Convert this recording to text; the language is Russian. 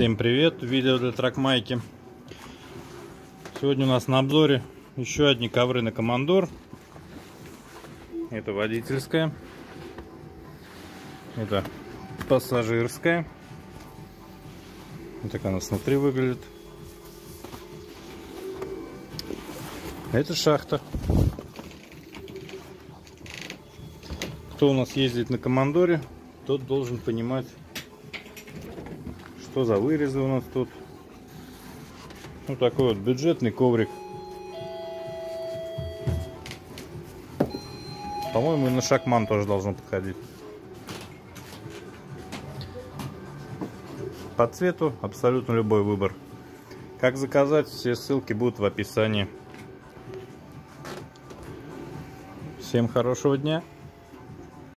Всем привет! Видео для Тракмайки. Сегодня у нас на обзоре еще одни ковры на Командор. Это водительская, это пассажирская. Вот так она снутри выглядит. Это шахта. Кто у нас ездит на Командоре, тот должен понимать, что за вырезы у нас тут. Ну, такой вот бюджетный коврик. По-моему, и на шакман тоже должно подходить. По цвету абсолютно любой выбор. Как заказать, все ссылки будут в описании. Всем хорошего дня!